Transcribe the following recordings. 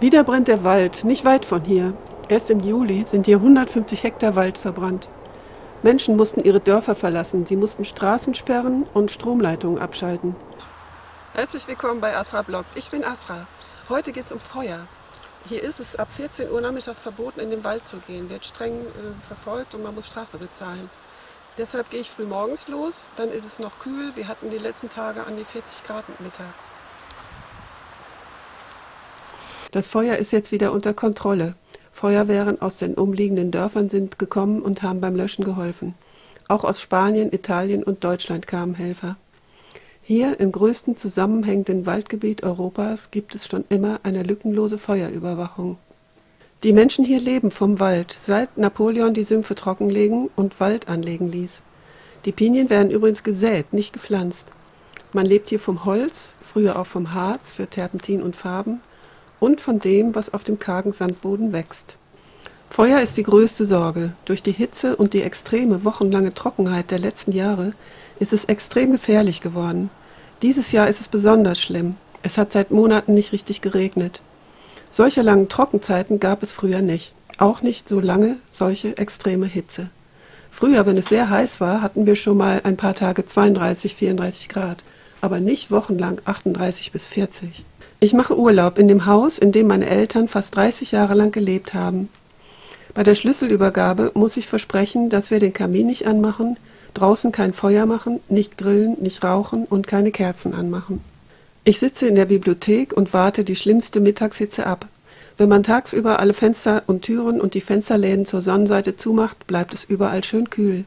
Wieder brennt der Wald, nicht weit von hier. Erst im Juli sind hier 150 Hektar Wald verbrannt. Menschen mussten ihre Dörfer verlassen, sie mussten Straßen sperren und Stromleitungen abschalten. Herzlich willkommen bei ASRAbloggt. Ich bin Asra. Heute geht es um Feuer. Hier ist es ab 14 Uhr nachmittags verboten, in den Wald zu gehen. Wird streng verfolgt und man muss Strafe bezahlen. Deshalb gehe ich früh morgens los, dann ist es noch kühl. Wir hatten die letzten Tage an die 40 Grad mittags. Das Feuer ist jetzt wieder unter Kontrolle. Feuerwehren aus den umliegenden Dörfern sind gekommen und haben beim Löschen geholfen. Auch aus Spanien, Italien und Deutschland kamen Helfer. Hier im größten zusammenhängenden Waldgebiet Europas gibt es schon immer eine lückenlose Feuerüberwachung. Die Menschen hier leben vom Wald, seit Napoleon die Sümpfe trockenlegen und Wald anlegen ließ. Die Pinien werden übrigens gesät, nicht gepflanzt. Man lebt hier vom Holz, früher auch vom Harz für Terpentin und Farben und von dem, was auf dem kargen Sandboden wächst. Feuer ist die größte Sorge. Durch die Hitze und die extreme wochenlange Trockenheit der letzten Jahre ist es extrem gefährlich geworden. Dieses Jahr ist es besonders schlimm. Es hat seit Monaten nicht richtig geregnet. Solche langen Trockenzeiten gab es früher nicht. Auch nicht so lange solche extreme Hitze. Früher, wenn es sehr heiß war, hatten wir schon mal ein paar Tage 32, 34 Grad, aber nicht wochenlang 38 bis 40. Ich mache Urlaub in dem Haus, in dem meine Eltern fast 30 Jahre lang gelebt haben. Bei der Schlüsselübergabe muss ich versprechen, dass wir den Kamin nicht anmachen, draußen kein Feuer machen, nicht grillen, nicht rauchen und keine Kerzen anmachen. Ich sitze in der Bibliothek und warte die schlimmste Mittagshitze ab. Wenn man tagsüber alle Fenster und Türen und die Fensterläden zur Sonnenseite zumacht, bleibt es überall schön kühl.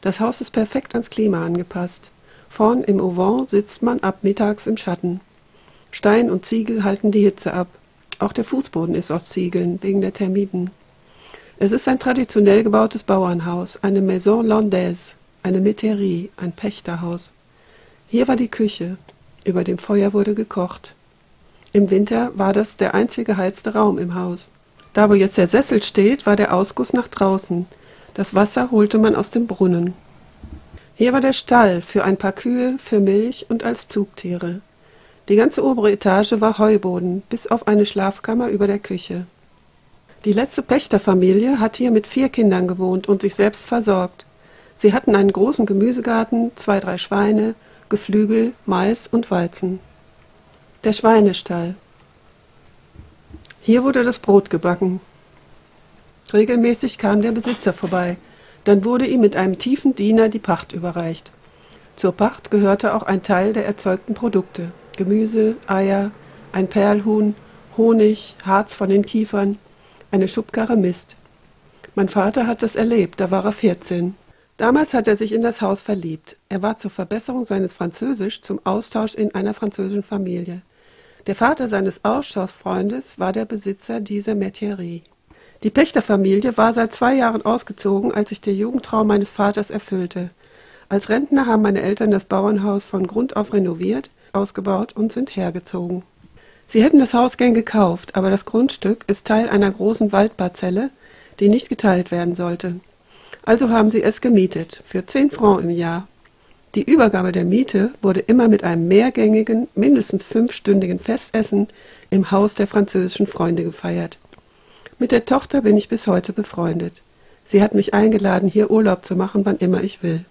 Das Haus ist perfekt ans Klima angepasst. Vorn im Auvent sitzt man ab mittags im Schatten. Stein und Ziegel halten die Hitze ab. Auch der Fußboden ist aus Ziegeln, wegen der Termiten. Es ist ein traditionell gebautes Bauernhaus, eine Maison Landaise. Eine Métairie, ein Pächterhaus. Hier war die Küche. Über dem Feuer wurde gekocht. Im Winter war das der einzige geheizte Raum im Haus. Da, wo jetzt der Sessel steht, war der Ausguss nach draußen. Das Wasser holte man aus dem Brunnen. Hier war der Stall für ein paar Kühe, für Milch und als Zugtiere. Die ganze obere Etage war Heuboden, bis auf eine Schlafkammer über der Küche. Die letzte Pächterfamilie hat hier mit 4 Kindern gewohnt und sich selbst versorgt. Sie hatten einen großen Gemüsegarten, 2, 3 Schweine, Geflügel, Mais und Weizen. Der Schweinestall. Hier wurde das Brot gebacken. Regelmäßig kam der Besitzer vorbei. Dann wurde ihm mit einem tiefen Diener die Pacht überreicht. Zur Pacht gehörte auch ein Teil der erzeugten Produkte. Gemüse, Eier, ein Perlhuhn, Honig, Harz von den Kiefern, eine Schubkarre Mist. Mein Vater hat das erlebt, da war er 14. Damals hat er sich in das Haus verliebt. Er war zur Verbesserung seines Französisch zum Austausch in einer französischen Familie. Der Vater seines Austauschfreundes war der Besitzer dieser Métairie. Die Pächterfamilie war seit 2 Jahren ausgezogen, als sich der Jugendtraum meines Vaters erfüllte. Als Rentner haben meine Eltern das Bauernhaus von Grund auf renoviert, ausgebaut und sind hergezogen. Sie hätten das Haus gern gekauft, aber das Grundstück ist Teil einer großen Waldparzelle, die nicht geteilt werden sollte. Also haben sie es gemietet, für 10 Francs im Jahr. Die Übergabe der Miete wurde immer mit einem mehrgängigen, mindestens 5-stündigen Festessen im Haus der französischen Freunde gefeiert. Mit der Tochter bin ich bis heute befreundet. Sie hat mich eingeladen, hier Urlaub zu machen, wann immer ich will.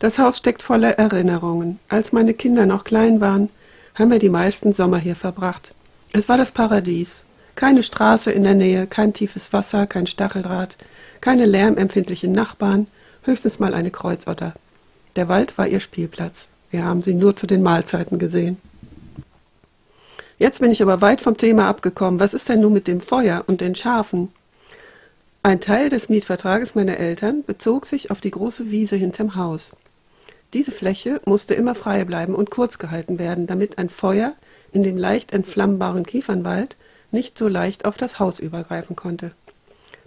Das Haus steckt voller Erinnerungen. Als meine Kinder noch klein waren, haben wir die meisten Sommer hier verbracht. Es war das Paradies. Keine Straße in der Nähe, kein tiefes Wasser, kein Stacheldraht, keine lärmempfindlichen Nachbarn, höchstens mal eine Kreuzotter. Der Wald war ihr Spielplatz. Wir haben sie nur zu den Mahlzeiten gesehen. Jetzt bin ich aber weit vom Thema abgekommen. Was ist denn nun mit dem Feuer und den Schafen? Ein Teil des Mietvertrages meiner Eltern bezog sich auf die große Wiese hinterm Haus. Diese Fläche musste immer frei bleiben und kurz gehalten werden, damit ein Feuer in dem leicht entflammbaren Kiefernwald nicht so leicht auf das Haus übergreifen konnte.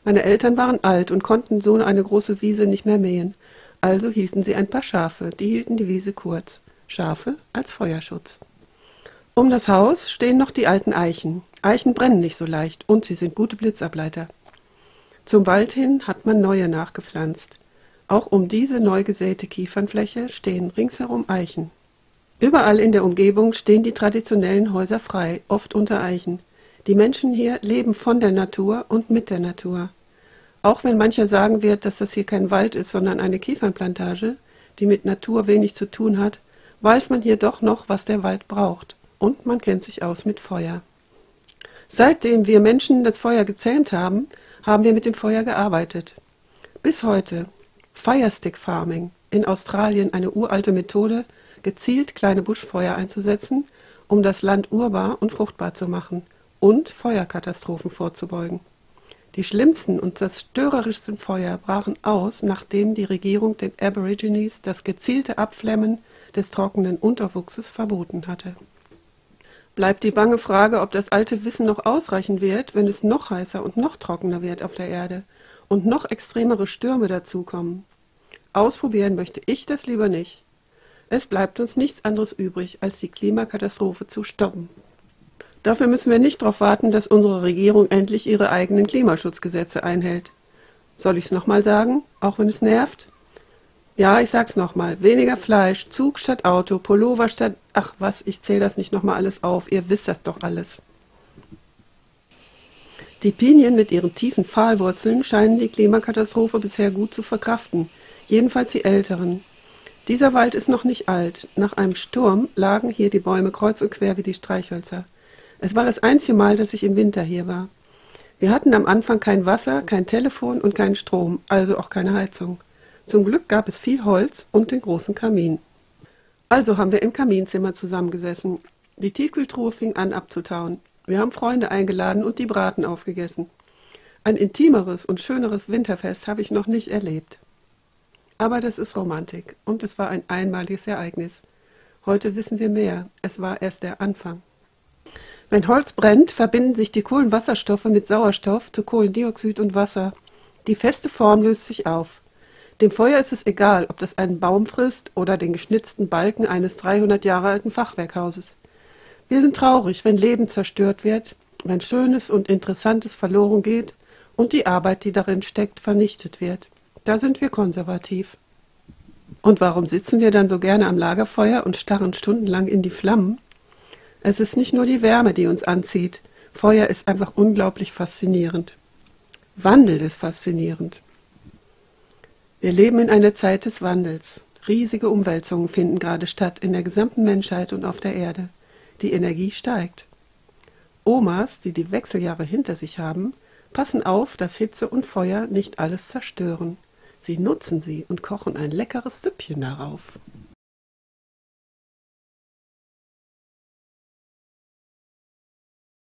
Meine Eltern waren alt und konnten so eine große Wiese nicht mehr mähen, also hielten sie ein paar Schafe, die hielten die Wiese kurz, Schafe als Feuerschutz. Um das Haus stehen noch die alten Eichen. Eichen brennen nicht so leicht und sie sind gute Blitzableiter. Zum Wald hin hat man neue nachgepflanzt. Auch um diese neu gesäte Kiefernfläche stehen ringsherum Eichen. Überall in der Umgebung stehen die traditionellen Häuser frei, oft unter Eichen. Die Menschen hier leben von der Natur und mit der Natur. Auch wenn mancher sagen wird, dass das hier kein Wald ist, sondern eine Kiefernplantage, die mit Natur wenig zu tun hat, weiß man hier doch noch, was der Wald braucht. Und man kennt sich aus mit Feuer. Seitdem wir Menschen das Feuer gezähmt haben, haben wir mit dem Feuer gearbeitet. Bis heute. Firestick Farming, in Australien eine uralte Methode, gezielt kleine Buschfeuer einzusetzen, um das Land urbar und fruchtbar zu machen und Feuerkatastrophen vorzubeugen. Die schlimmsten und zerstörerischsten Feuer brachen aus, nachdem die Regierung den Aborigines das gezielte Abflämmen des trockenen Unterwuchses verboten hatte. Bleibt die bange Frage, ob das alte Wissen noch ausreichen wird, wenn es noch heißer und noch trockener wird auf der Erde und noch extremere Stürme dazukommen. Ausprobieren möchte ich das lieber nicht. Es bleibt uns nichts anderes übrig, als die Klimakatastrophe zu stoppen. Dafür müssen wir nicht darauf warten, dass unsere Regierung endlich ihre eigenen Klimaschutzgesetze einhält. Soll ich es nochmal sagen, auch wenn es nervt? Ja, ich sag's nochmal. Weniger Fleisch, Zug statt Auto, Pullover statt... Ach was, ich zähle das nicht nochmal alles auf. Ihr wisst das doch alles. Die Pinien mit ihren tiefen Pfahlwurzeln scheinen die Klimakatastrophe bisher gut zu verkraften. Jedenfalls die älteren. Dieser Wald ist noch nicht alt. Nach einem Sturm lagen hier die Bäume kreuz und quer wie die Streichhölzer. Es war das einzige Mal, dass ich im Winter hier war. Wir hatten am Anfang kein Wasser, kein Telefon und keinen Strom, also auch keine Heizung. Zum Glück gab es viel Holz und den großen Kamin. Also haben wir im Kaminzimmer zusammengesessen. Die Tiefkühltruhe fing an abzutauen. Wir haben Freunde eingeladen und die Braten aufgegessen. Ein intimeres und schöneres Winterfest habe ich noch nicht erlebt. Aber das ist Romantik und es war ein einmaliges Ereignis. Heute wissen wir mehr. Es war erst der Anfang. Wenn Holz brennt, verbinden sich die Kohlenwasserstoffe mit Sauerstoff zu Kohlendioxid und Wasser. Die feste Form löst sich auf. Dem Feuer ist es egal, ob das einen Baum frisst oder den geschnitzten Balken eines 300 Jahre alten Fachwerkhauses. Wir sind traurig, wenn Leben zerstört wird, wenn Schönes und Interessantes verloren geht und die Arbeit, die darin steckt, vernichtet wird. Da sind wir konservativ. Und warum sitzen wir dann so gerne am Lagerfeuer und starren stundenlang in die Flammen? Es ist nicht nur die Wärme, die uns anzieht. Feuer ist einfach unglaublich faszinierend. Wandel ist faszinierend. Wir leben in einer Zeit des Wandels. Riesige Umwälzungen finden gerade statt in der gesamten Menschheit und auf der Erde. Die Energie steigt. Omas, die die Wechseljahre hinter sich haben, passen auf, dass Hitze und Feuer nicht alles zerstören. Sie nutzen sie und kochen ein leckeres Süppchen darauf.